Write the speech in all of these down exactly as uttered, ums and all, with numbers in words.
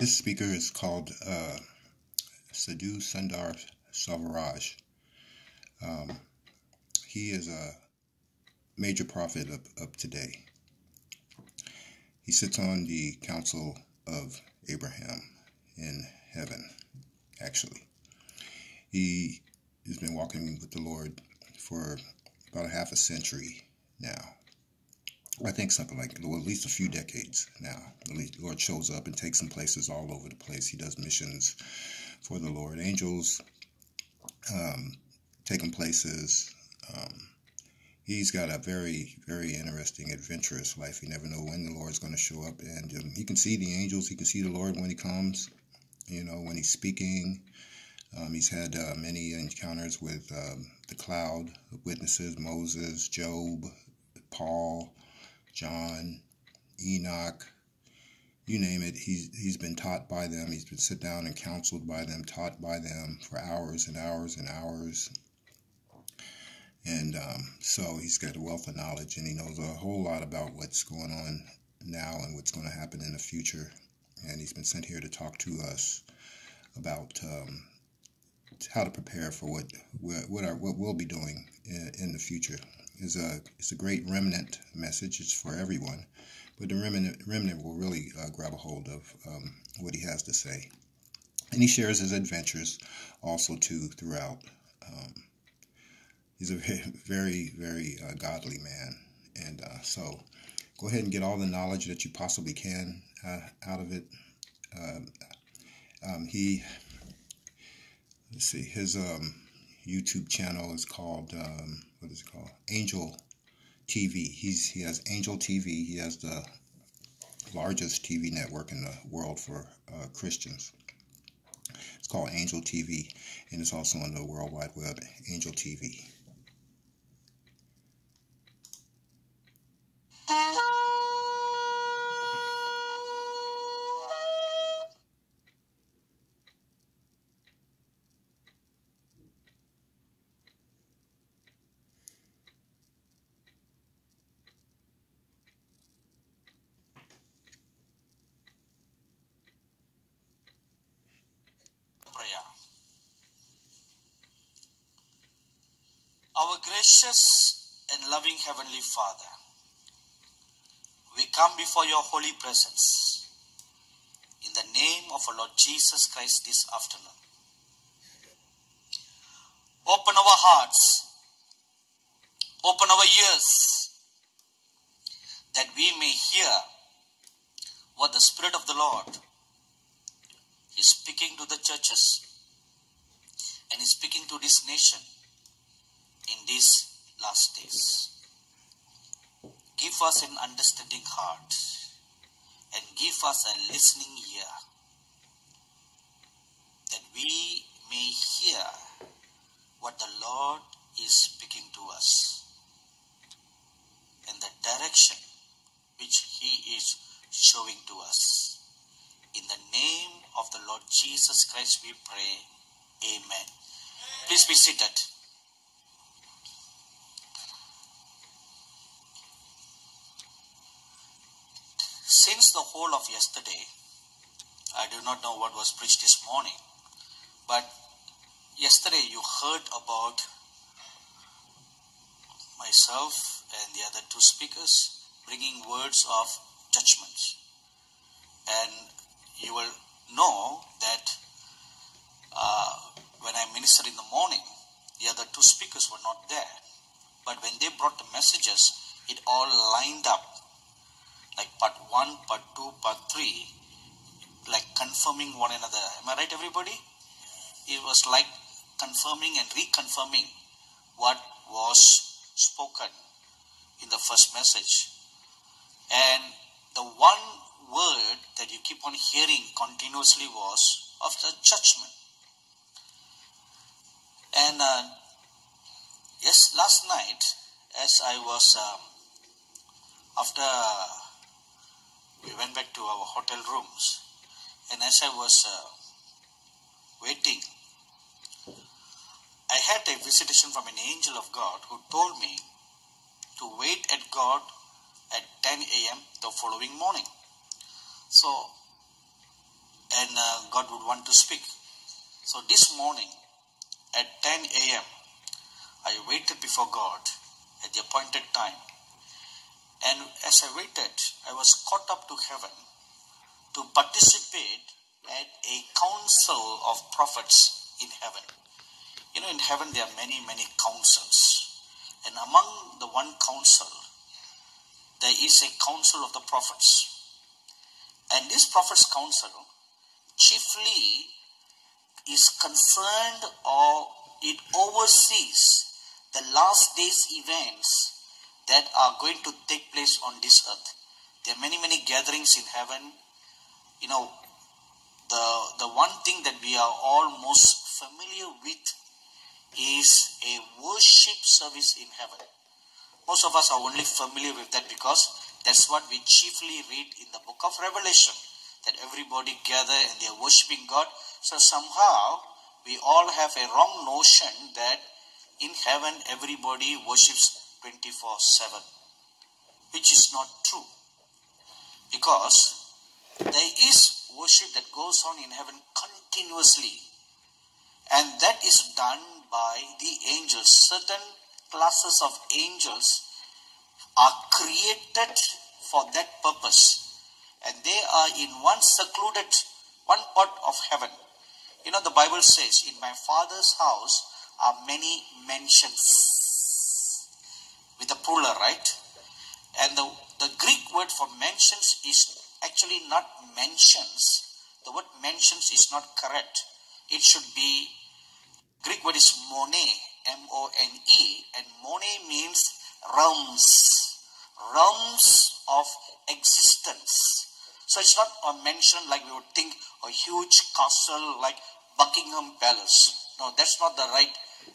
This speaker is called uh, Sadhu Sundar Savaraj. Um, he is a major prophet of, of today. He sits on the Council of Abraham in heaven, actually. He has been walking with the Lord for about a half a century now. I think something like, well, at least a few decades now. The Lord shows up and takes him places all over the place. He does missions for the Lord. Angels um, take him places. Um, he's got a very, very interesting, adventurous life. You never know when the Lord's going to show up. And um, he can see the angels. He can see the Lord when he comes, you know, when he's speaking. Um, he's had uh, many encounters with um, the cloud of witnesses, Moses, Job, Paul, John, Enoch, you name it. He's, he's been taught by them. He's been sit down and counseled by them, taught by them for hours and hours and hours. And um, so he's got a wealth of knowledge, and he knows a whole lot about what's going on now and what's going to happen in the future. And he's been sent here to talk to us about um, how to prepare for what what are, what we'll be doing in, in the future. Is a it's a great remnant message. It's for everyone, but the remnant remnant will really uh, grab a hold of um, what he has to say, and he shares his adventures also too throughout. Um, he's a very very uh, godly man, and uh, so go ahead and get all the knowledge that you possibly can uh, out of it. Um, um, he let's see his um, YouTube channel is called. Um, What is it called? Angel T V. He's he has Angel T V. He has the largest T V network in the world for uh, Christians. It's called Angel T V, and it's also on the World Wide Web. Angel T V. Our gracious and loving Heavenly Father, we come before your holy presence in the name of our Lord Jesus Christ this afternoon. Open our hearts, open our ears, that we may hear what the Spirit of the Lord is speaking to the churches and is speaking to this nation. In these last days, give us an understanding heart and give us a listening ear, that we may hear what the Lord is speaking to us and the direction which He is showing to us. In the name of the Lord Jesus Christ we pray. Amen. Please be seated. Since the whole of yesterday, I do not know what was preached this morning, but yesterday you heard about myself and the other two speakers bringing words of judgment. And you will know that uh, when I ministered in the morning, the other two speakers were not there. But when they brought the messages, it all lined up. Like part one, part two, part three, like confirming one another. Am I right, everybody? It was like confirming and reconfirming what was spoken in the first message. And the one word that you keep on hearing continuously was of the judgment. And uh, yes, last night, as I was, um, after... we went back to our hotel rooms, and as I was uh, waiting, I had a visitation from an angel of God who told me to wait at God at ten A M the following morning. So and uh, God would want to speak. So this morning at ten A M I waited before God at the appointed time, and as I waited, I was caught up to heaven to participate at a council of prophets in heaven. You know, in heaven there are many, many councils, and among the one council, there is a council of the prophets. And this prophet's council chiefly is concerned, or it oversees the last days events that are going to take place on this earth. There are many, many gatherings in heaven. You know, the, the one thing that we are all most familiar with is a worship service in heaven. Most of us are only familiar with that because that's what we chiefly read in the book of Revelation, that everybody gather and they are worshipping God. So somehow we all have a wrong notion that in heaven everybody worships twenty-four seven, which is not true, because there is worship that goes on in heaven continuously, and that is done by the angels. Certain classes of angels are created for that purpose, and they are in one secluded one part of heaven. You know, the Bible says, in my Father's house are many mansions, with a plural, right? And the, the Greek word for mansions is actually not mansions. The word mansions is not correct. It should be, Greek word is mone, M O N E, and mone means realms, realms of existence. So it's not a mansion like we would think, a huge castle like Buckingham Palace. No, that's not the right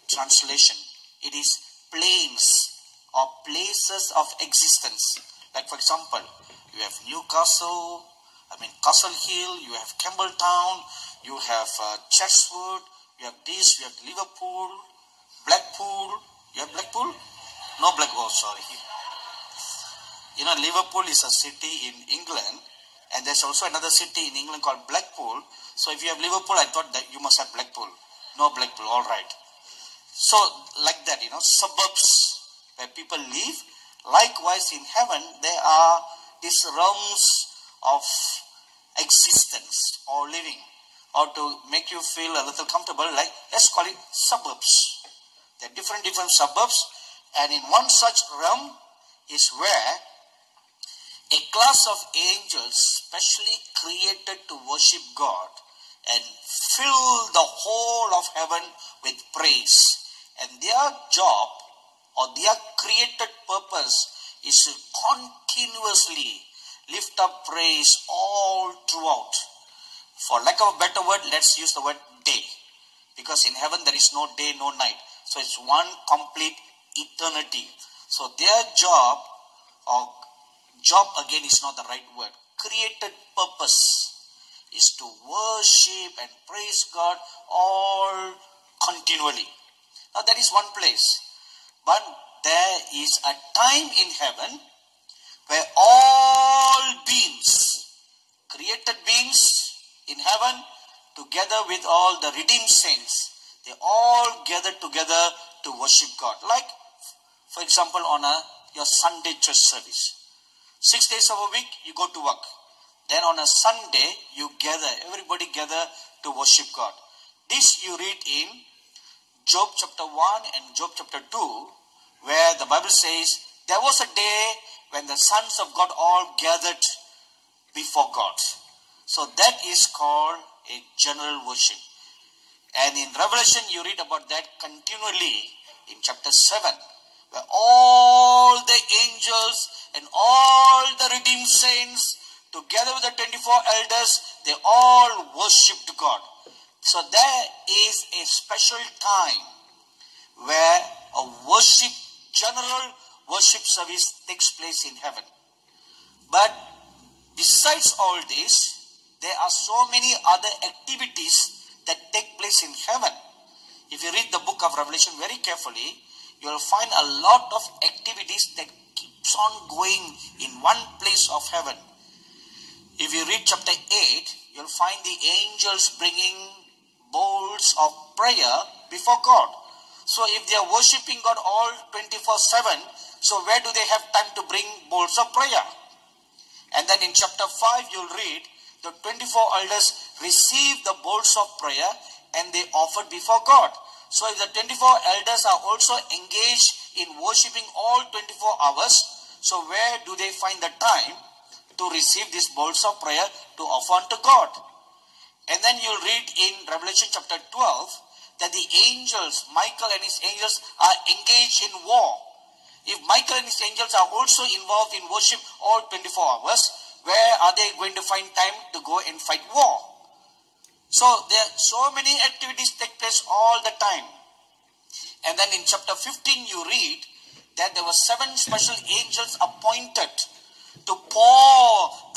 translation. It is planes or places of existence. Like for example, you have Newcastle, I mean Castle Hill, you have Campbelltown, you have uh, Chatswood, you have this, you have Liverpool, Blackpool, you have Blackpool? No, Black, oh, sorry. You know, Liverpool is a city in England, and there's also another city in England called Blackpool. So if you have Liverpool, I thought that you must have Blackpool. No, Blackpool, all right. So like that, you know, suburbs where people live. Likewise, in heaven, there are these realms of existence or living, or to make you feel a little comfortable, like, let's call it suburbs. There are different, different suburbs. And in one such realm is where a class of angels specially created to worship God and fill the whole of heaven with praise. And their job or their created purpose is to continuously lift up praise all throughout. For lack of a better word, let's use the word day. Because in heaven there is no day, no night. So it's one complete eternity. So their job, or job again is not the right word, created purpose is to worship and praise God all continually. Now that is one place. But there is a time in heaven where all beings, created beings in heaven, together with all the redeemed saints, they all gather together to worship God. Like for example, on a your Sunday church service, six days of a week you go to work. Then on a Sunday you gather, everybody gather to worship God. This you read in Job chapter one and Job chapter two, where the Bible says there was a day when the sons of God all gathered before God. So that is called a general worship. And in Revelation you read about that continually in chapter seven, where all the angels and all the redeemed saints, together with the twenty-four elders, they all worshipped God. So there is a special time where a worship, general worship service takes place in heaven. But besides all this, there are so many other activities that take place in heaven. If you read the book of Revelation very carefully, you will find a lot of activities that keeps on going in one place of heaven. If you read chapter eight, you will find the angels bringing bowls of prayer before God. So if they are worshipping God all twenty-four seven, so where do they have time to bring bowls of prayer? And then in chapter five you'll read, the twenty-four elders received the bowls of prayer and they offered before God. So if the twenty-four elders are also engaged in worshipping all twenty-four hours, so where do they find the time to receive these bowls of prayer to offer unto God? And then you'll read in Revelation chapter twelve that the angels, Michael and his angels, are engaged in war. If Michael and his angels are also involved in worship all twenty-four hours, where are they going to find time to go and fight war? So there are so many activities take place all the time. And then in chapter fifteen you read that there were seven special angels appointed to pour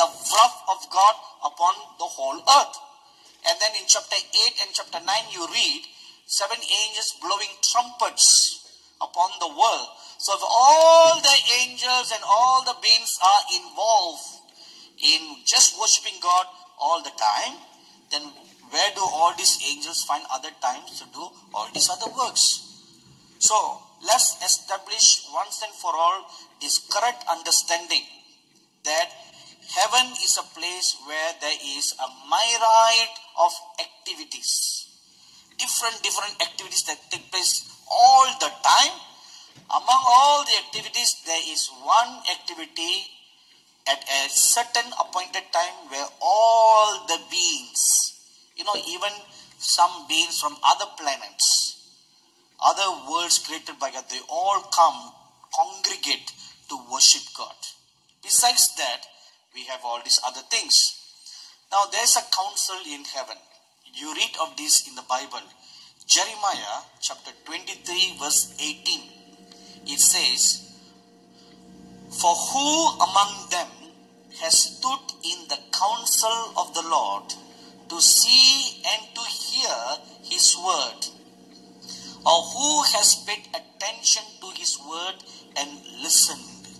the wrath of God upon the whole earth. And then in chapter eight and chapter nine you read seven angels blowing trumpets upon the world. So if all the angels and all the beings are involved in just worshipping God all the time, then where do all these angels find other times to do all these other works? So let's establish once and for all this correct understanding that heaven is a place where there is a myriad of activities. Different, different activities that take place all the time. Among all the activities, there is one activity at a certain appointed time where all the beings, you know, even some beings from other planets, other worlds created by God, they all come, congregate to worship God. Besides that, we have all these other things. Now there's a council in heaven. You read of this in the Bible. Jeremiah chapter twenty-three verse eighteen. It says, "For who among them has stood in the counsel of the Lord to see and to hear his word? Or who has paid attention to his word and listened?"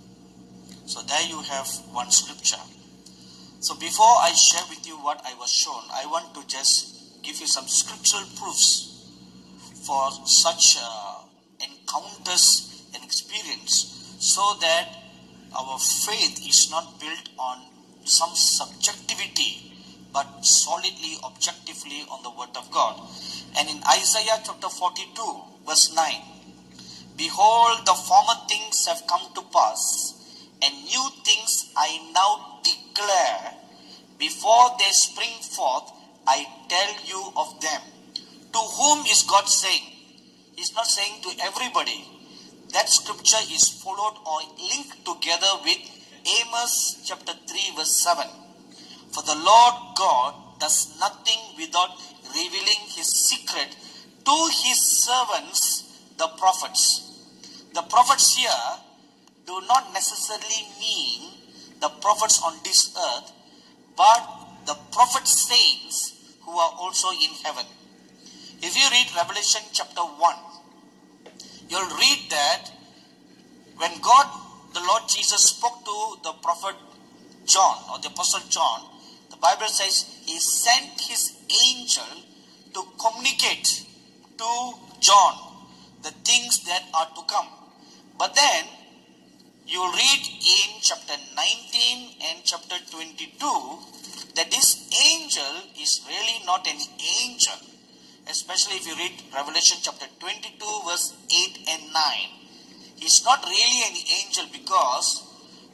So there you have one scripture. So before I share with you what I was shown, I want to just give you some scriptural proofs for such uh, encounters and experience, so that our faith is not built on some subjectivity, but solidly, objectively on the word of God. And in Isaiah chapter forty-two verse nine, "Behold, the former things have come to pass, and new things I now declare. Before they spring forth, I tell you of them." To whom is God saying? He's not saying to everybody. That scripture is followed or linked together with Amos chapter three verse seven. "For the Lord God does nothing without revealing his secret to his servants, the prophets." The prophets here do not necessarily mean the prophets on this earth, but the prophet saints who are also in heaven. If you read Revelation chapter one, you'll read that when God, the Lord Jesus, spoke to the prophet John or the apostle John, the Bible says he sent his angel to communicate to John the things that are to come. But then you read in chapter nineteen and chapter twenty-two that this angel is really not an angel. Especially if you read Revelation chapter twenty-two verse eight and nine. He's not really an angel, because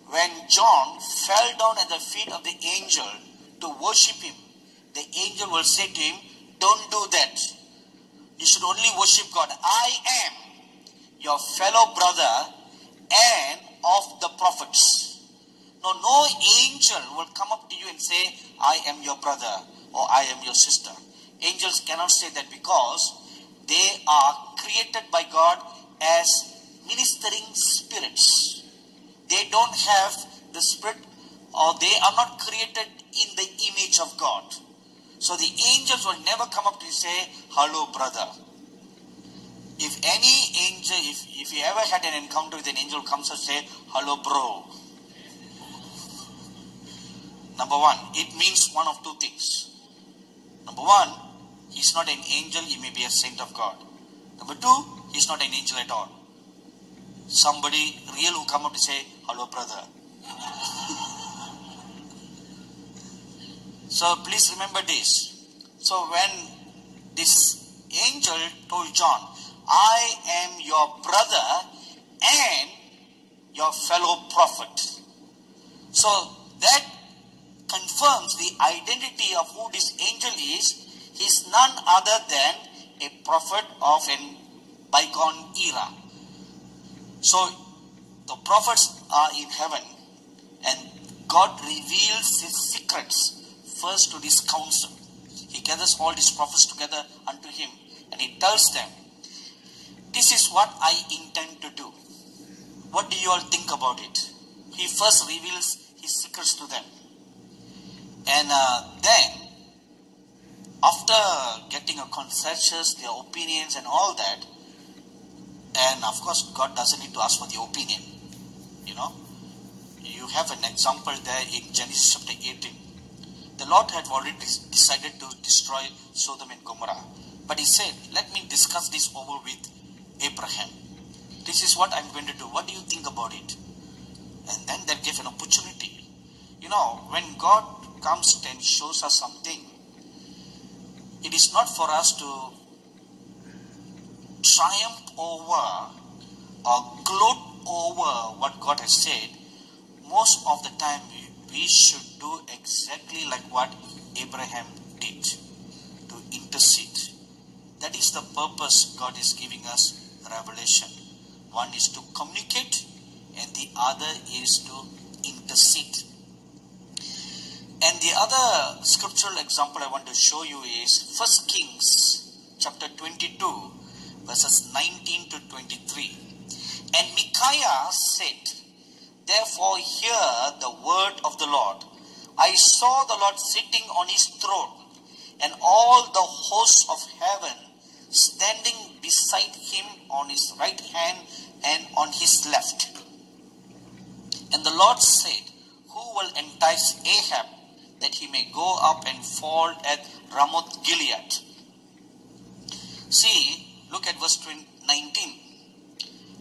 when John fell down at the feet of the angel to worship him, the angel will say to him, "Don't do that. You should only worship God. I am your fellow brother and of the prophets." No, no angel will come up to you and say, "I am your brother" or "I am your sister." Angels cannot say that, because they are created by God as ministering spirits. They don't have the spirit, or they are not created in the image of God. So the angels will never come up to you and say, "Hello, brother." If any angel, if, if you ever had an encounter with an angel who comes and say, "Hello, bro," number one, it means one of two things. Number one, he is not an angel, he may be a saint of God. Number two, he is not an angel at all. Somebody real who come up to say, hello brother. So please remember this. So when this angel told John, I am your brother and your fellow prophet. So that confirms the identity of who this angel is. He is none other than a prophet of an bygone era. So the prophets are in heaven and God reveals his secrets first to this council. He gathers all these prophets together unto him and he tells them, this is what I intend to do. What do you all think about it? He first reveals his secrets to them. And uh, then, after getting a consensus, their opinions and all that, and of course God doesn't need to ask for the opinion. You know, you have an example there in Genesis chapter eighteen. The Lord had already decided to destroy Sodom and Gomorrah. But he said, let me discuss this over with Abraham. This is what I'm going to do. What do you think about it? And then that gave an opportunity. You know, when God comes and shows us something, it is not for us to triumph over or gloat over what God has said. Most of the time, we should do exactly like what Abraham did, to intercede. That is the purpose God is giving us revelation. One is to communicate and the other is to intercede. And the other scriptural example I want to show you is First Kings chapter twenty-two verses nineteen to twenty-three. And Micaiah said, therefore hear the word of the Lord. I saw the Lord sitting on his throne and all the hosts of heaven standing beside him on his right hand and on his left. And the Lord said, who will entice Ahab that he may go up and fall at Ramoth Gilead? See, look at verse nineteen.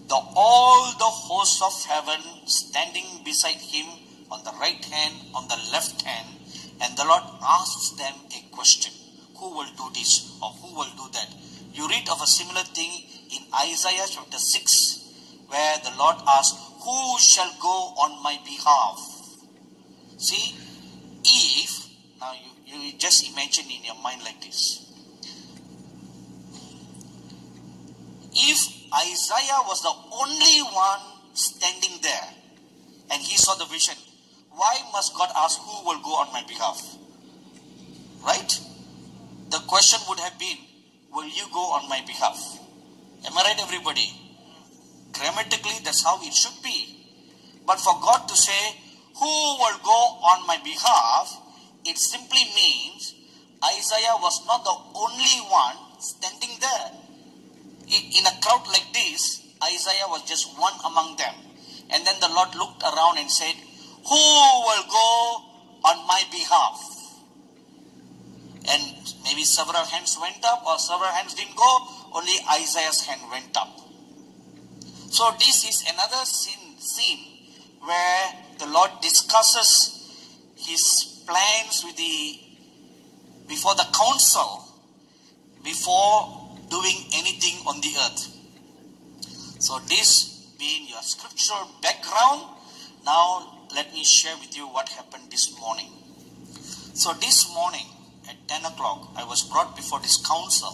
The all the hosts of heaven standing beside him on the right hand, on the left hand, and the Lord asks them a question. Who will do this or who will do that? You read of a similar thing in Isaiah chapter six, where the Lord asks, who shall go on my behalf? See, if, now you, you just imagine in your mind like this. If Isaiah was the only one standing there and he saw the vision, why must God ask who will go on my behalf? Right? The question would have been, will you go on my behalf? Am I right, everybody? Grammatically, that's how it should be. But for God to say, who will go on my behalf, it simply means Isaiah was not the only one standing there. In a crowd like this, Isaiah was just one among them. And then the Lord looked around and said, who will go on my behalf? And maybe several hands went up or several hands didn't go, only Isaiah's hand went up. So this is another scene, scene where the Lord discusses his plans with the before the council, before doing anything on the earth. So this being your scriptural background, now let me share with you what happened this morning. So this morning, at ten o'clock, I was brought before this council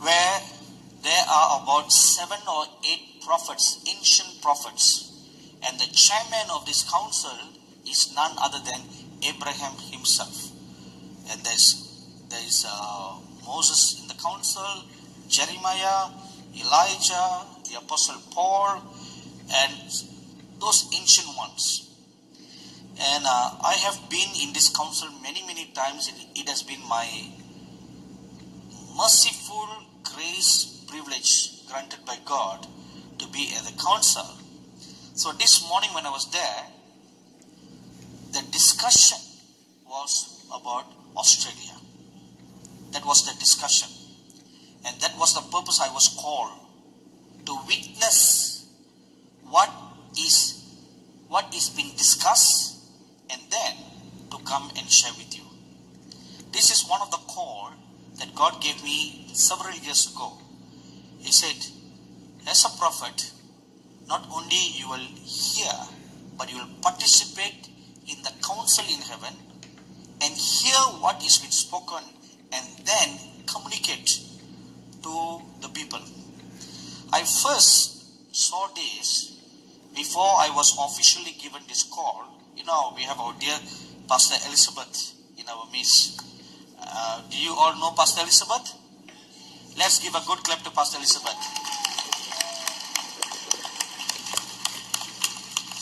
where there are about seven or eight prophets, ancient prophets, and the chairman of this council is none other than Abraham himself. And there's, there's uh, Moses in the council, Jeremiah, Elijah, the Apostle Paul, and those ancient ones. And uh, I have been in this council many, many times. It, it has been my merciful grace privilege granted by God to be at the council. So this morning when I was there, the discussion was about Australia. That was the discussion. And that was the purpose I was called, to witness what is, what is being discussed, and then to come and share with you. This is one of the core that God gave me several years ago. He said, as a prophet, not only you will hear, but you will participate in the council in heaven and hear what is being spoken and then communicate to the people. I first saw this before I was officially given this call. You know, we have our dear Pastor Elizabeth in our midst. Uh, do you all know Pastor Elizabeth? Let's give a good clap to Pastor Elizabeth.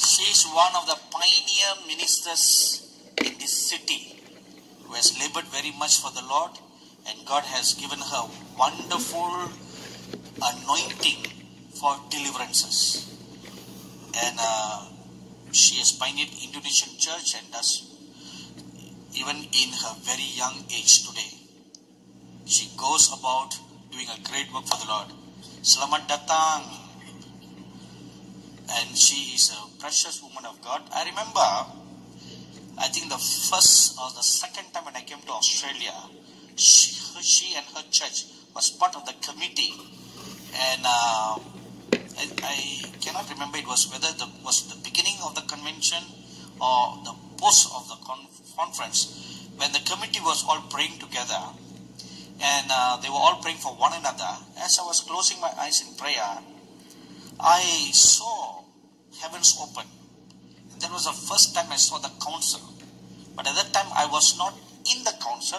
She's one of the pioneer ministers in this city who has labored very much for the Lord, and God has given her wonderful anointing for deliverances. And uh, she has pioneered Indonesian church and does even in her very young age today. She goes about doing a great work for the Lord. Selamat datang. And she is a precious woman of God. I remember, I think the first or the second time when I came to Australia, she, she and her church was part of the committee. And uh, I, I cannot remember it was whether it was the beginning of the convention or the post of the conference, when the committee was all praying together. And uh, they were all praying for one another. As I was closing my eyes in prayer, I saw heavens open. And that was the first time I saw the council. But at that time, I was not in the council.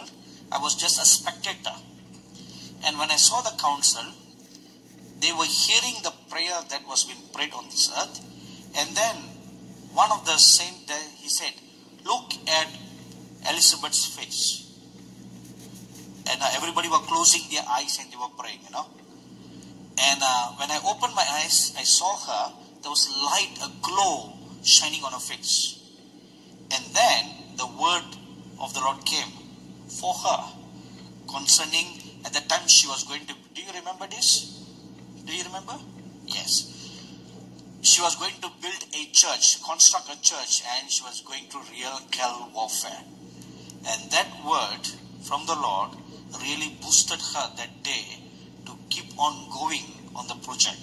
I was just a spectator. And when I saw the council, they were hearing the prayer that was being prayed on this earth. And then one of the saints, he said, look at Elizabeth's face. And uh, everybody were closing their eyes and they were praying, you know. And uh, when I opened my eyes, I saw her. There was light, a glow shining on her face. And then the word of the Lord came for her concerning, at the time she was going to, do you remember this? Do you remember? Yes. She was going to build a church, construct a church, and she was going to real hell warfare. And that word from the Lord really boosted her that day to keep on going on the project.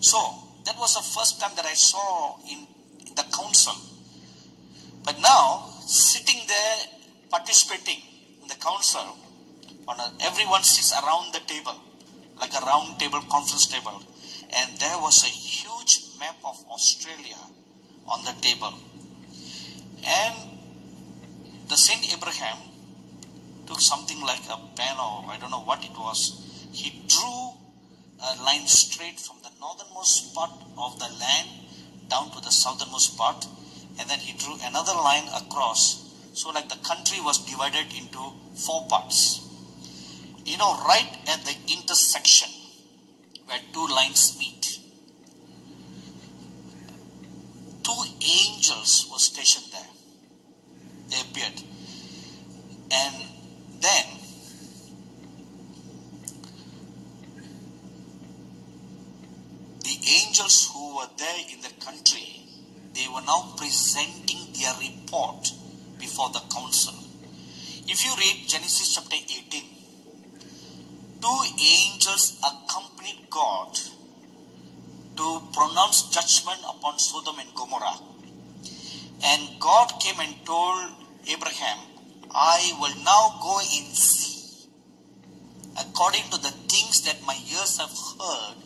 So that was the first time that I saw in, in the council. But now, sitting there participating in the council, on a, everyone sits around the table, like a round table, conference table. And there was a huge map of Australia on the table. And the Saint Abraham took something like a pen or I don't know what it was. He drew a line straight from the northernmost part of the land down to the southernmost part, and then he drew another line across, so like the country was divided into four parts. You know, right at the intersection where two lines meet, two angels were stationed there. They appeared. And then angels who were there in the country, they were now presenting their report before the council. If you read Genesis chapter eighteen, two angels accompanied God to pronounce judgment upon Sodom and Gomorrah. And God came and told Abraham, I will now go and see according to the things that my ears have heard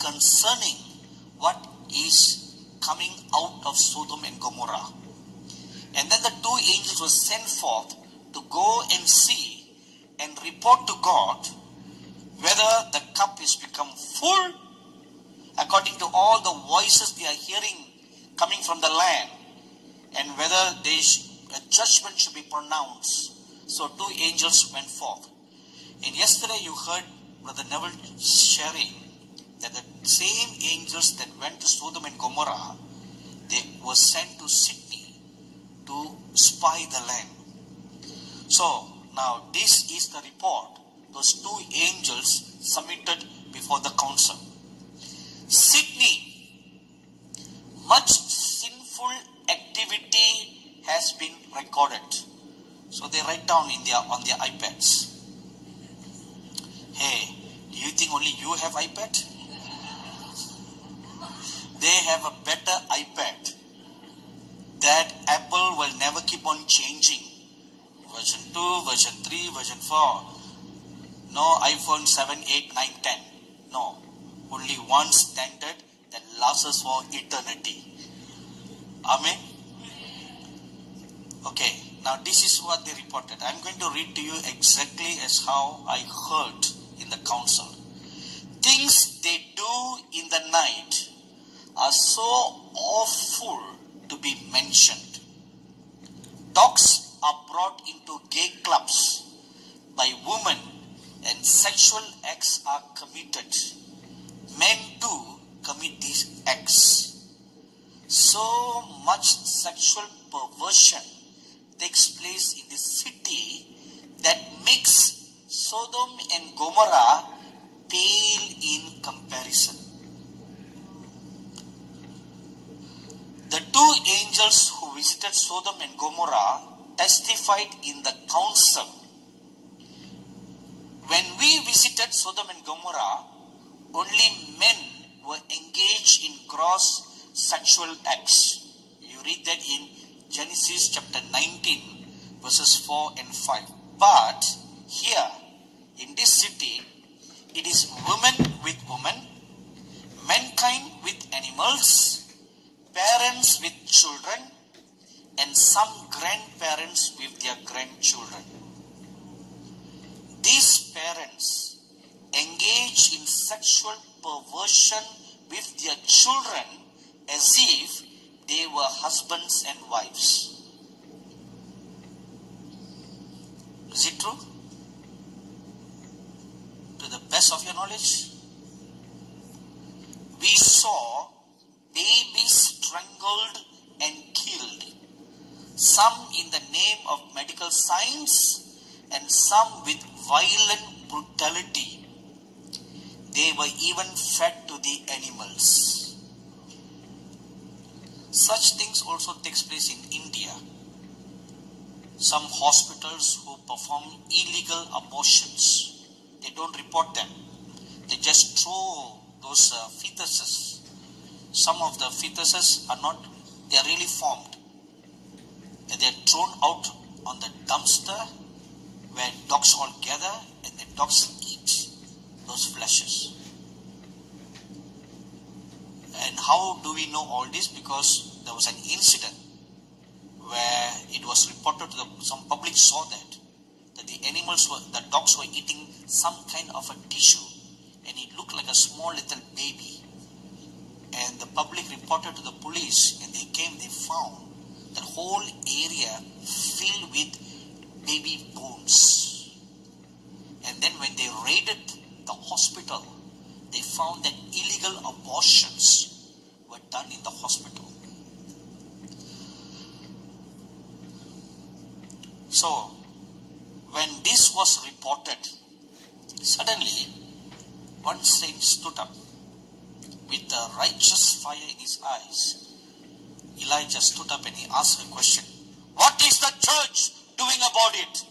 concerning what is coming out of Sodom and Gomorrah. And then the two angels were sent forth to go and see and report to God whether the cup is become full according to all the voices they are hearing coming from the land, and whether they a judgment should be pronounced. So two angels went forth. And yesterday you heard Brother Neville sharing that the same angels that went to Sodom and Gomorrah, they were sent to Sydney to spy the land. So Now this is the report those two angels submitted before the council. Sydney, much sinful activity has been recorded. So they write down in their, on their iPads. Hey, do you think only you have iPad? They have a better iPad. That Apple will never keep on changing. Version two, version three, version four. No iPhone seven, eight, nine, ten. No. Only one standard that lasts us for eternity. Amen? Okay. Now this is what they reported. I'm going to read to you exactly as how I heard in the council. Things they do in the night are so awful to be mentioned. Dogs are brought into gay clubs by women and sexual acts are committed. Men too commit these acts. So much sexual perversion takes place in this city that makes Sodom and Gomorrah pale in comparison. The two angels who visited Sodom and Gomorrah testified in the council. When we visited Sodom and Gomorrah, only men were engaged in gross sexual acts. You read that in Genesis chapter nineteen, verses four and five. But here, in this city, it is women with women, mankind with animals, parents with children, and some grandparents with their grandchildren. These parents engage in sexual perversion with their children as if they were husbands and wives. Is it true? To the best of your knowledge? We saw babies strangled and killed. Some in the name of medical science and some with violent brutality. They were even fed to the animals. Such things also takes place in India. Some hospitals who perform illegal abortions, they don't report them. They just throw those uh, fetuses. Some of the fetuses are not, they are really formed. And they are thrown out on the dumpster where dogs all gather and the dogs eat those fleshes. And how do we know all this? Because there was an incident where it was reported to the, some public saw that, that the animals were, the dogs were eating some kind of a tissue and it looked like a small little baby. And the public reported to the police and they came, they found the whole area filled with baby bones. And then when they raided the hospital, they found that illegal abortions were done in the hospital. So, when this was reported, suddenly one saint stood up with the righteous fire in his eyes. Elijah stood up and he asked a question. What is the church doing about it?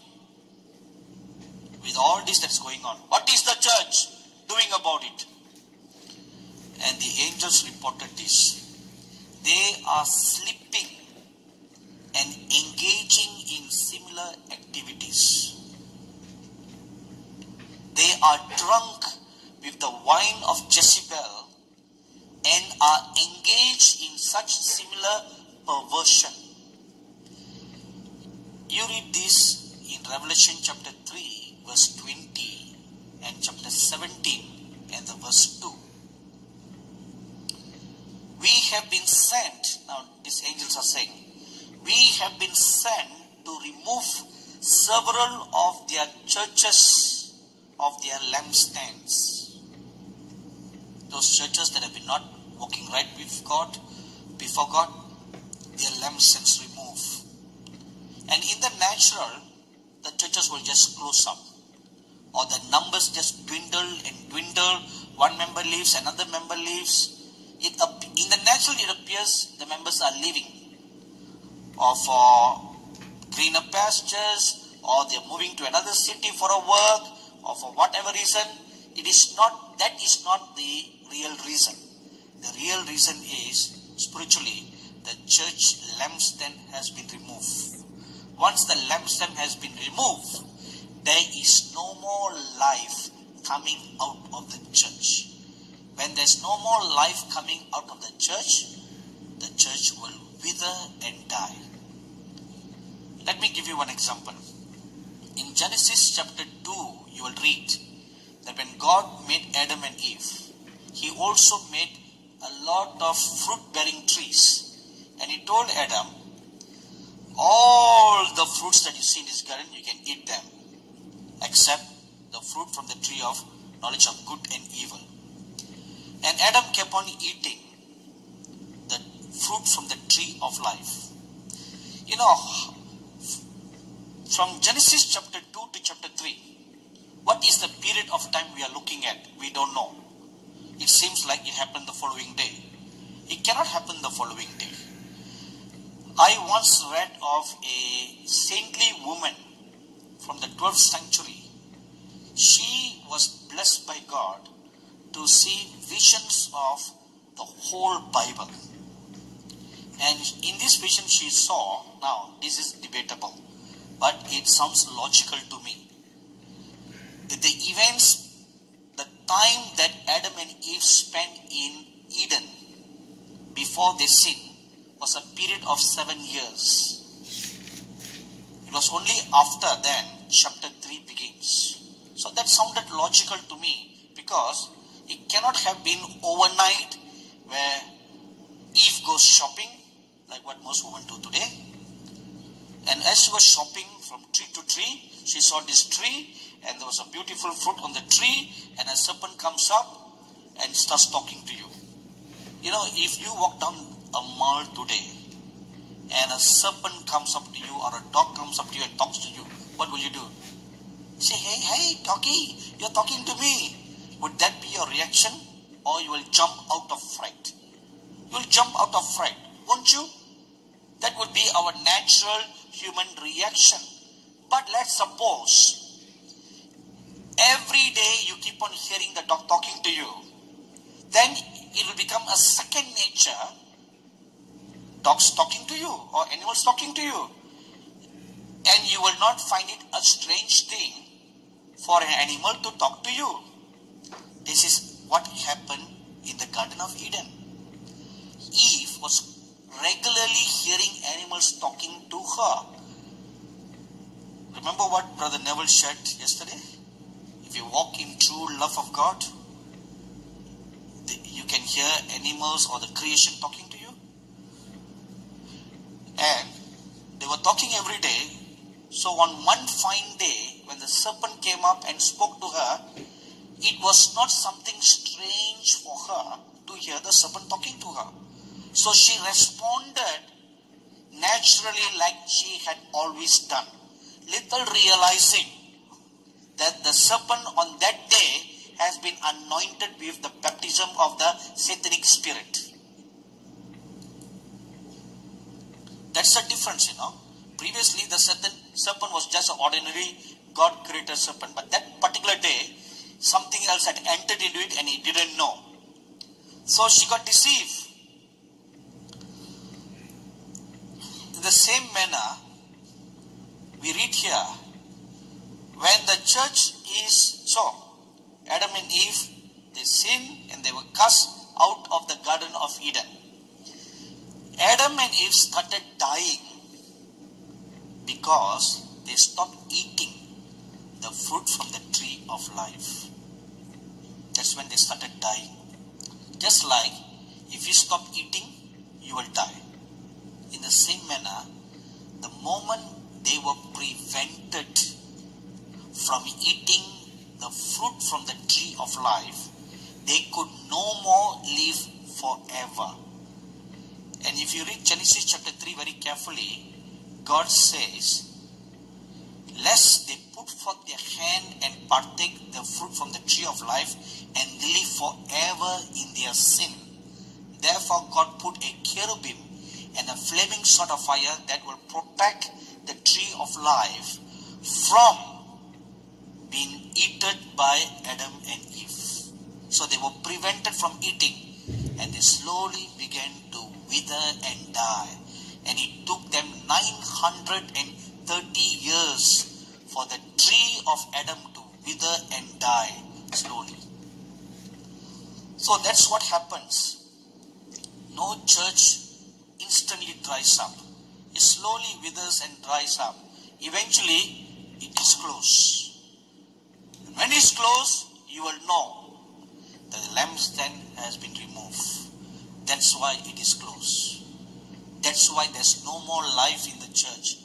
With all this that's going on, what is the church doing about it? And the angels reported this. They are sleeping and engaging in similar activities. They are drunk with the wine of Jezebel and are engaged in such similar perversion. You read this in Revelation chapter three, verse twenty and chapter seventeen and the verse two. We have been sent, now these angels are saying, we have been sent to remove several of their churches of their lampstands. Those churches that have been not walking right with God, before God, their lampstands removed. And in the natural, the churches will just close up, or the numbers just dwindle and dwindle. One member leaves, another member leaves. It, in the natural, it appears the members are leaving, or for greener pastures, or they're moving to another city for a work, or for whatever reason. It is not, that is not the real reason. The real reason is, spiritually, the church lampstand has been removed. Once the lampstand has been removed, there is no more life coming out of the church. When there's no more life coming out of the church, the church will wither and die. Let me give you one example. In Genesis chapter two, you will read that when God made Adam and Eve, he also made a lot of fruit-bearing trees. And he told Adam, all the fruits that you see in this garden, you can eat them, except the fruit from the tree of knowledge of good and evil. And Adam kept on eating the fruit from the tree of life. You know, from Genesis chapter two to chapter three, what is the period of time we are looking at? We don't know. It seems like it happened the following day. It cannot happen the following day. I once read of a saintly woman from the twelfth century. She was blessed by God to see visions of the whole Bible. And in this vision she saw, now this is debatable, but it sounds logical to me, that the events, the time that Adam and Eve spent in Eden before they sinned was a period of seven years. It was only after then chapter three begins. So that sounded logical to me, because it cannot have been overnight where Eve goes shopping, like what most women do today. And as she was shopping from tree to tree, she saw this tree, and there was a beautiful fruit on the tree, and a serpent comes up and starts talking to you. You know, if you walk down a mall today, and a serpent comes up to you, or a dog comes up to you and talks to you, what will you do? Say, hey, hey, doggy, you're talking to me. Would that be your reaction? Or you will jump out of fright? You will jump out of fright, won't you? That would be our natural human reaction. But let's suppose every day you keep on hearing the dog talking to you. Then it will become a second nature. Dogs talking to you, or animals talking to you. And you will not find it a strange thing for an animal to talk to you. This is what happened in the Garden of Eden. Eve was regularly hearing animals talking to her. Remember what Brother Neville said yesterday? If you walk in true love of God, you can hear animals or the creation talking to you. And they were talking every day. So on one fine day, when the serpent came up and spoke to her, it was not something strange for her to hear the serpent talking to her. So she responded naturally like she had always done, little realizing that the serpent on that day has been anointed with the baptism of the satanic spirit. That's the difference, you know. Previously, the serpent was just an ordinary God-created serpent, but that particular day, something else had entered into it and he didn't know. So she got deceived. In the same manner, we read here, when the church is, so Adam and Eve, they sinned and they were cast out of the Garden of Eden. Adam and Eve started dying because they stopped eating the fruit from the tree of life. That's when they started dying. Just like if you stop eating, you will die. In the same manner, the moment they were prevented from eating the fruit from the tree of life, they could no more live forever. And if you read Genesis chapter three very carefully, God says, lest partake the fruit from the tree of life and live forever in their sin. Therefore God put a cherubim and a flaming sword of fire that will protect the tree of life from being eaten by Adam and Eve. So they were prevented from eating, and they slowly began to wither and die. And it took them nine hundred thirty years for the tree of Adam to wither and die slowly. So that's what happens. No church instantly dries up. It slowly withers and dries up. Eventually, it is closed. When it's closed, you will know that the lampstand has been removed. That's why it is closed. That's why there's no more life in the church.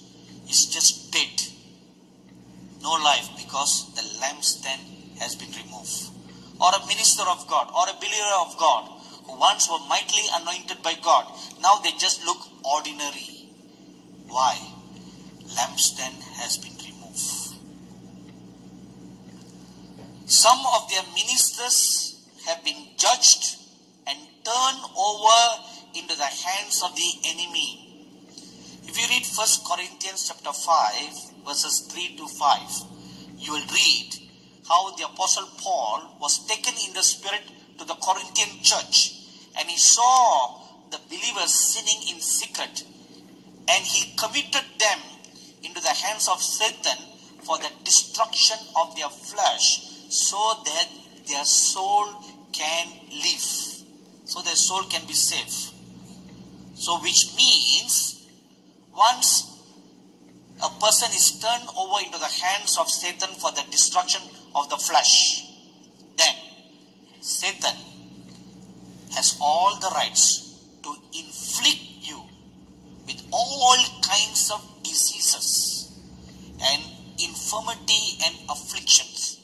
It's just dead. No life, because the lampstand has been removed. Or a minister of God, or a believer of God, who once were mightily anointed by God, now they just look ordinary. Why? Lampstand has been removed. Some of their ministers have been judged and turned over into the hands of the enemy. If you read First Corinthians chapter five, verses three to five, you will read how the Apostle Paul was taken in the Spirit to the Corinthian church, and he saw the believers sinning in secret, and he committed them into the hands of Satan for the destruction of their flesh, so that their soul can live, so their soul can be saved. So which means, once a person is turned over into the hands of Satan for the destruction of the flesh, then Satan has all the rights to inflict you with all kinds of diseases and infirmity and afflictions,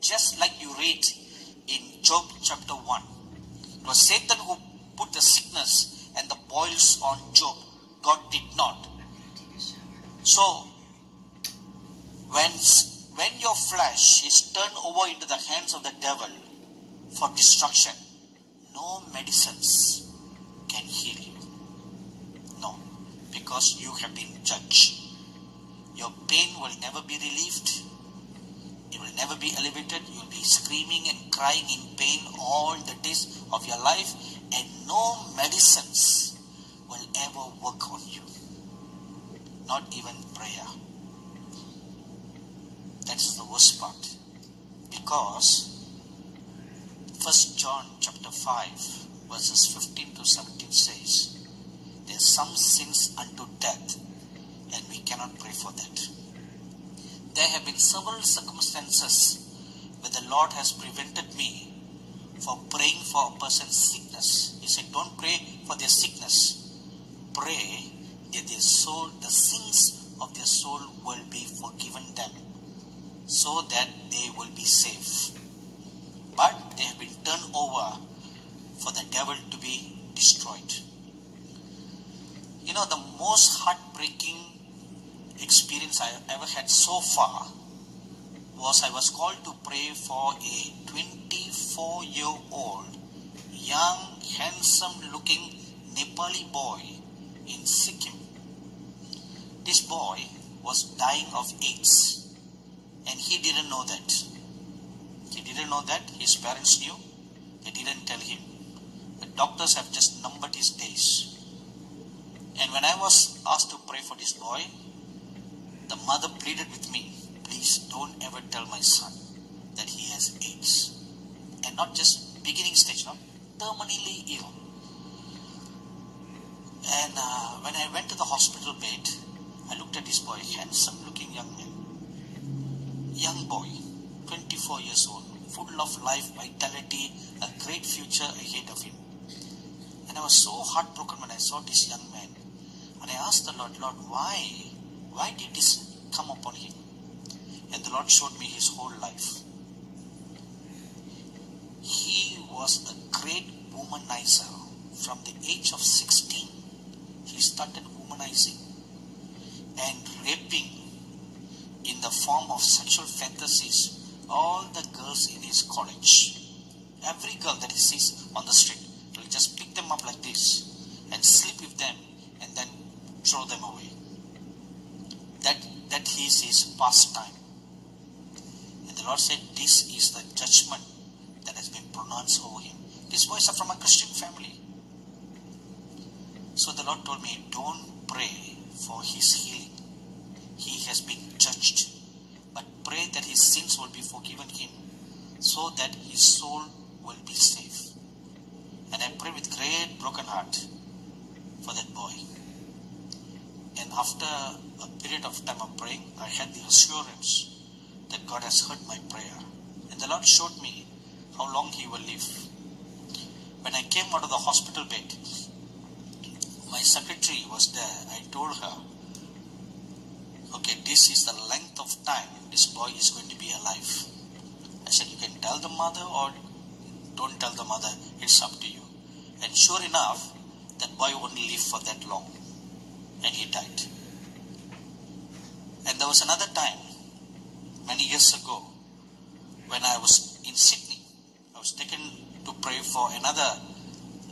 just like you read in Job chapter one. It was Satan who put the sickness and the boils on Job. God did not. So, when, when your flesh is turned over into the hands of the devil for destruction, no medicines can heal you. No, because you have been judged. Your pain will never be relieved. It will never be elevated. You will be screaming and crying in pain all the days of your life, and no medicines will ever work on you. Not even prayer. That's the worst part. Because First John chapter five verses fifteen to seventeen says, there's some sins unto death, and we cannot pray for that. There have been several circumstances where the Lord has prevented me for praying for a person's sickness. He said, don't pray for their sickness. Pray that their soul, the sins of their soul will be forgiven them, so that they will be safe. But they have been turned over for the devil to be destroyed. You know, the most heartbreaking experience I ever had so far was I was called to pray for a twenty-four-year-old, young, handsome-looking Nepali boy in Sikkim. This boy was dying of AIDS, and he didn't know that. He didn't know that. His parents knew. They didn't tell him. The doctors have just numbered his days. And when I was asked to pray for this boy, the mother pleaded with me, please don't ever tell my son that he has AIDS. And not just beginning stage, not terminally ill. And uh, when I went to the hospital bed, I looked at this boy, handsome looking young man. Young boy, twenty-four years old, full of life, vitality, a great future ahead of him. And I was so heartbroken when I saw this young man. And I asked the Lord, Lord, why? Why did this come upon him? And the Lord showed me his whole life. He was a great womanizer. From the age of sixteen, he started womanizing and raping in the form of sexual fantasies all the girls in his college. Every girl that he sees on the street, he'll just pick them up like this and sleep with them and then throw them away. That, that is his pastime. And the Lord said, this is the judgment that has been pronounced over him. These boys are from a Christian family. So the Lord told me, don't pray for his healing. He has been judged. But pray that his sins will be forgiven him, so that his soul will be safe. And I pray with great broken heart for that boy. And after a period of time of praying, I had the assurance that God has heard my prayer. And the Lord showed me how long he will live. When I came out of the hospital bed, my secretary was there. I told her, okay, this is the length of time this boy is going to be alive. I said, you can tell the mother or don't tell the mother. It's up to you. And sure enough, that boy only lived for that long. And he died. And there was another time, many years ago, when I was in Sydney. I was taken to pray for another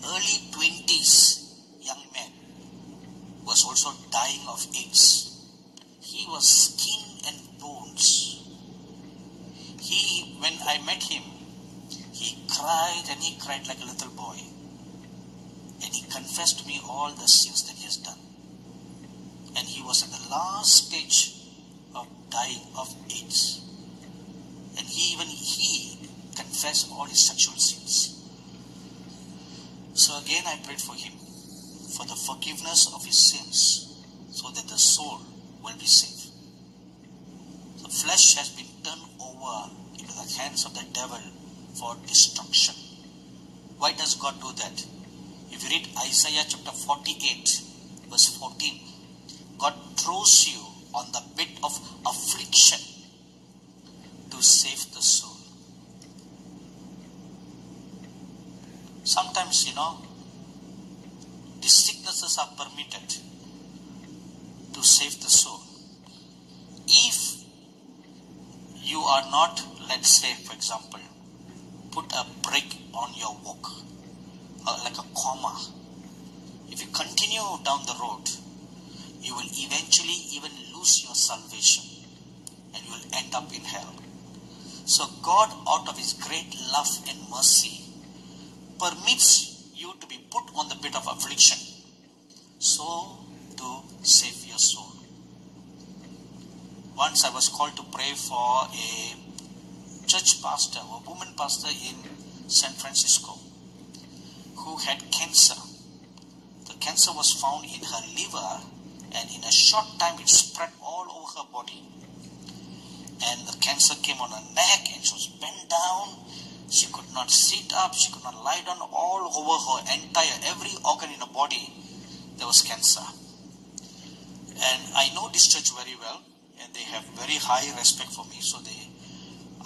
early twenties young man who was also dying of AIDS. He was skin and bones. He, when I met him, he cried and he cried like a little boy. And he confessed to me all the sins that he has done. And he was at the last stage of dying of AIDS. And he, even he confessed all his sexual sins. So again I prayed for him, for the forgiveness of his sins, so that the soul will be safe. The flesh has been turned over into the hands of the devil for destruction. Why does God do that? If you read Isaiah chapter forty-eight, verse fourteen, God throws you on the bit of affliction to save the soul. Sometimes, you know, these sicknesses are permitted to save the soul. If you are not, let's say for example, put a break on your walk, uh, like a coma, if you continue down the road, you will eventually even lose your salvation and you will end up in hell. So God, out of his great love and mercy, permits you to be put on the pit of affliction, so to save your soul. Once I was called to pray for a church pastor, a woman pastor in San Francisco, who had cancer. The cancer was found in her liver, and in a short time it spread all over her body. And the cancer came on her neck, and she was bent down. She could not sit up, she could not lie down. All over her entire, every organ in her body, there was cancer. And I know this church very well, and they have very high respect for me, so they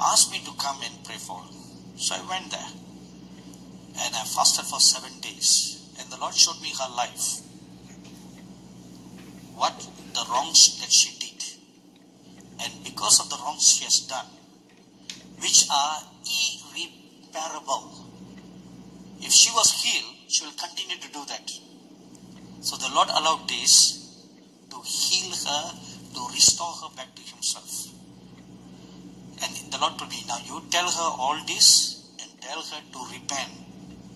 asked me to come and pray for her. So I went there, and I fasted for seven days, and the Lord showed me her life, what the wrongs that she did, and because of the wrongs she has done, which are irreparable. If she was healed, she will continue to do that. So the Lord allowed this to heal her, to restore her back to himself. And the Lord told me, now you tell her all this and tell her to repent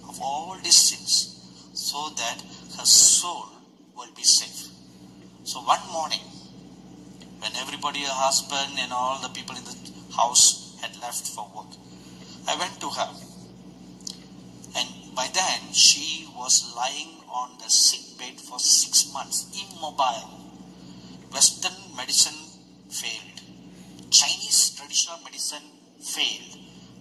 of all these sins, so that her soul will be safe. So one morning, when everybody, her husband and all the people in the house had left for work, I went to her. And by then, she was lying on the sick bed for six months, immobile. Western medicine failed. Chinese traditional medicine failed.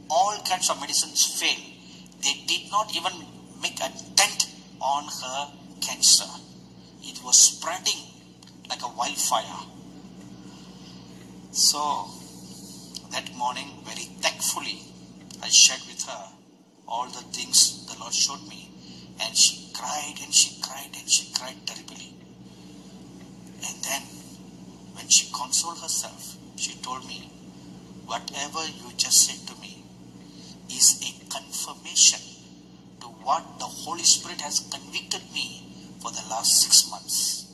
All kinds of medicines failed. They did not even make a dent on her cancer. It was spreading like a wildfire. So that morning, very thankfully, I shared with her all the things the Lord showed me. And she cried and she cried and she cried terribly. And then, when she consoled herself, she told me, whatever you just said to me is a confirmation to what the Holy Spirit has convicted me for the last six months.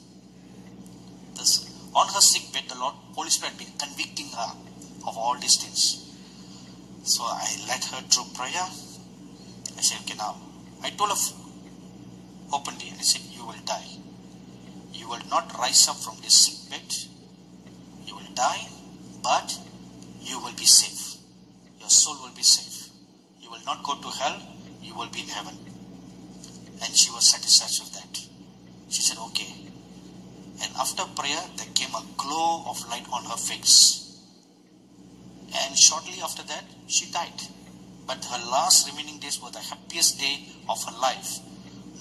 This, on her sick bed, the Lord, Holy Spirit had been convicting her of all these things. So I led her through prayer. I said, okay, now, I told her openly, I said, you will die. You will not rise up from this sick bed. You will die, but you will be safe. Your soul will be safe. You will not go to hell. You will be in heaven. And she was satisfied with that. She said, okay. And after prayer, there came a glow of light on her face. And shortly after that, she died. But her last remaining days were the happiest day of her life,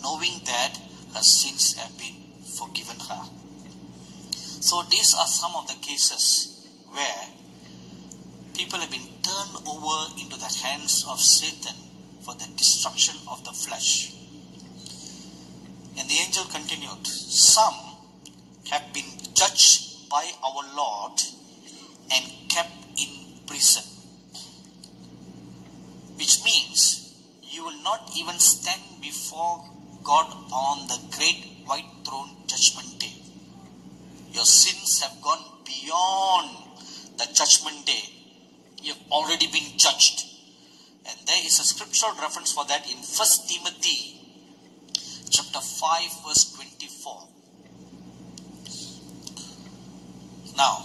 knowing that her sins have been forgiven her. So these are some of the cases where people have been turned over into the hands of Satan for the destruction of the flesh. And the angel continued, some have been judged by our Lord and kept in prison. Which means you will not even stand before God on the great white throne judgment day. Your sins have gone beyond the judgment day. You've already been judged. And there is a scriptural reference for that in First Timothy chapter five verse twenty-four. Now,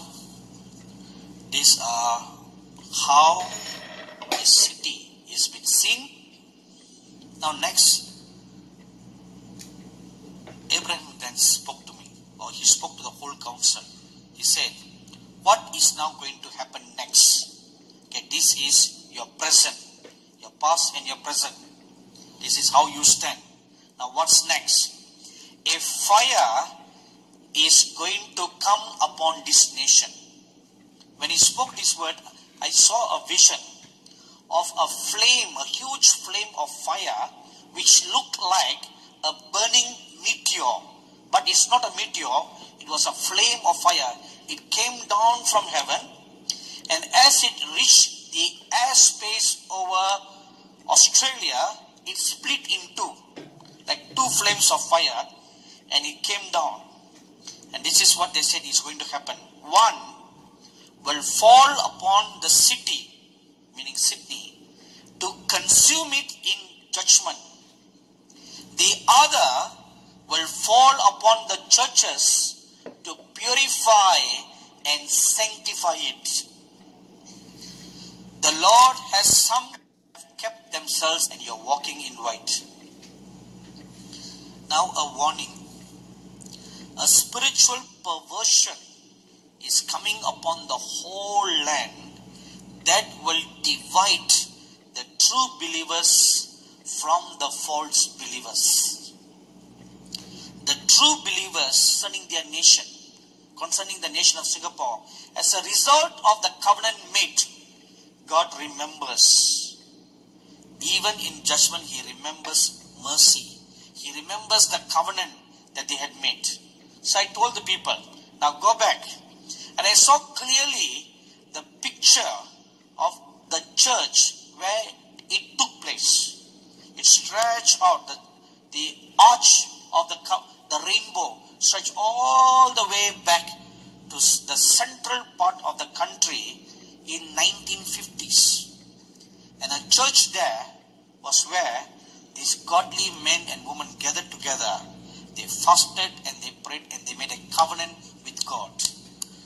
these are how a city is with sin. Now next, Abraham then spoke to me, or he spoke to the whole council. He said, what is now going to happen next? Okay, this is your present, your past and your present. This is how you stand. Now what's next? A fire is going to come upon this nation. When he spoke this word, I saw a vision of a flame, a huge flame of fire, which looked like a burning meteor. But it's not a meteor, it was a flame of fire. It came down from heaven, and as it reached the airspace over Australia, it split in two, like two flames of fire, and it came down. And this is what they said is going to happen. One will fall upon the city, meaning Sydney, to consume it in judgment. The other will fall upon the churches to purify and sanctify it. The Lord has some have kept themselves, and you're walking in white. Now a warning. A spiritual perversion is coming upon the whole land that will divide the true believers from the false believers. The true believers concerning their nation, concerning the nation of Singapore, as a result of the covenant made, God remembers. Even in judgment, He remembers mercy. He remembers the covenant that they had made. So I told the people, now go back. And I saw clearly the picture of the church where it took place. It stretched out, the, the arch of the, the rainbow stretched all the way back to the central part of the country in nineteen fifties. And a church there was where these godly men and women gathered together. They fasted and they prayed and they made a covenant with God.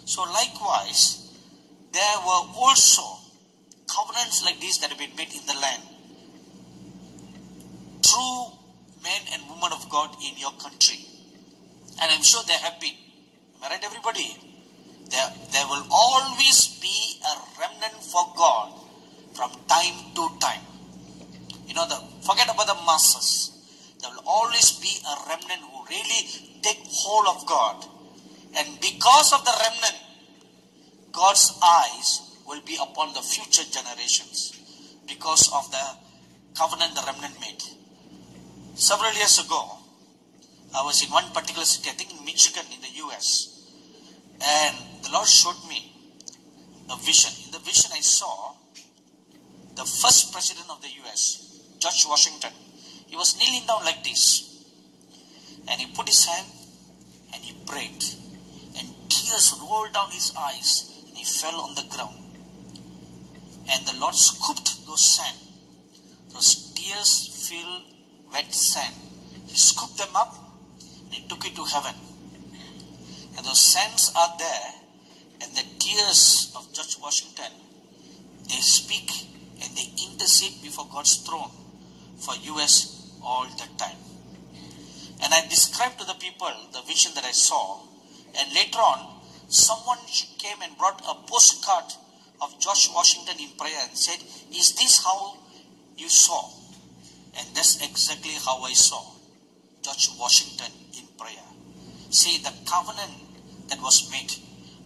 So likewise, there were also covenants like these that have been made in the land. True men and women of God in your country. And I'm sure they're happy. Am I right, everybody? There, there will always be a remnant for God from time to time. You know, the, forget about the masses. There will always be a remnant who really take hold of God. And because of the remnant, God's eyes will be upon the future generations because of the covenant the remnant made. Several years ago, I was in one particular city, I think in Michigan in the U S, and the Lord showed me a vision. In the vision, I saw the first president of the U S, George Washington. He was kneeling down like this. And he put his hand and he prayed. And tears rolled down his eyes and he fell on the ground. And the Lord scooped those sand. Those tears-filled wet sand. He scooped them up and he took it to heaven. And those sands are there, and the tears of George Washington, they speak and they intercede before God's throne for U S all the time. And I described to the people the vision that I saw, and later on, someone came and brought a postcard of George Washington in prayer and said, "Is this how you saw?" And that's exactly how I saw George Washington in prayer. See, the covenant that was made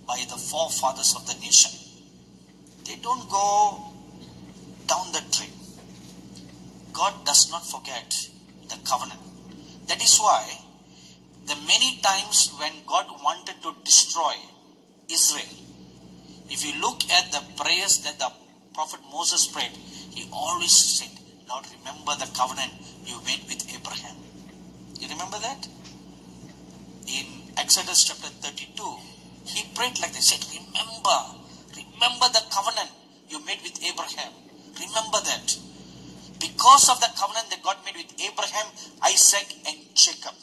by the forefathers of the nation, they don't go down the drain. God does not forget the covenant. That is why the many times when God wanted to destroy Israel, if you look at the prayers that the prophet Moses prayed, he always said, "Lord, remember the covenant you made with Abraham." You remember that? In Exodus chapter thirty-two, he prayed like this. He said, "Remember, remember the covenant you made with Abraham. Remember that." Because of the covenant that God made with Abraham, Isaac and Jacob,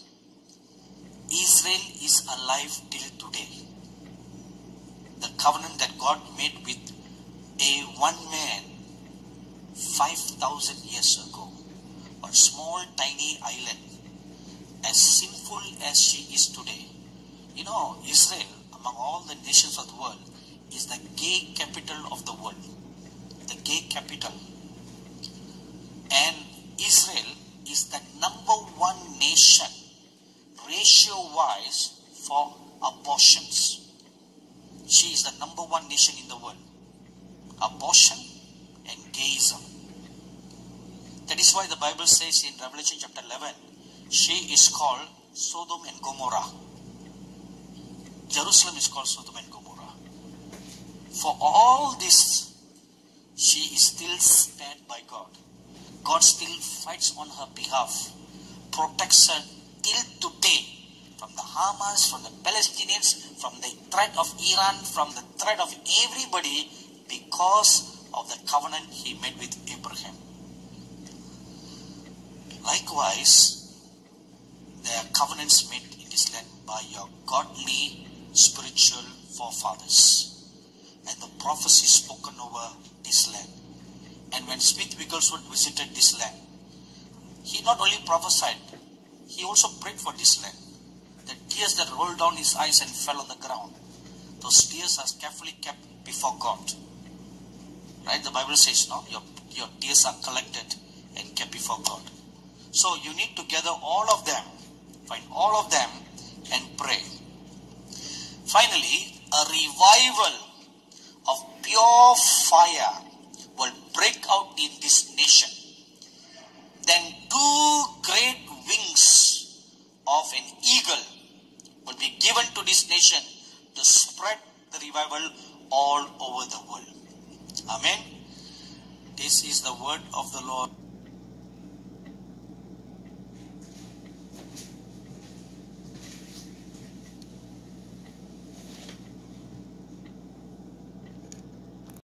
Israel is alive till today. The covenant that God made with a one man five thousand years ago on a small tiny island, as sinful as she is today. You know, Israel, among all the nations of the world, is the gay capital of the world. The gay capital. And Israel is the number one nation, ratio-wise, for abortions. She is the number one nation in the world. Abortion and gayism. That is why the Bible says in Revelation chapter eleven, she is called Sodom and Gomorrah. Jerusalem is called Sodom and Gomorrah. For all this, she is still spared by God. God still fights on her behalf, protects her till today. From the Hamas, from the Palestinians, from the threat of Iran, from the threat of everybody, because of the covenant he made with Abraham. Likewise, there are covenants made in this land by your godly spiritual forefathers, and the prophecy spoken over this land. And when Smith Wigglesworth visited this land, he not only prophesied, he also prayed for this land. The tears that rolled down his eyes and fell on the ground, those tears are carefully kept before God. Right? The Bible says, no? Your, your tears are collected and kept before God. So you need to gather all of them, find all of them and pray. Finally, a revival of pure fire will break out in this nation. Then two great wings of an eagle will be given to this nation to spread the revival all over the world. Amen. This is the word of the Lord.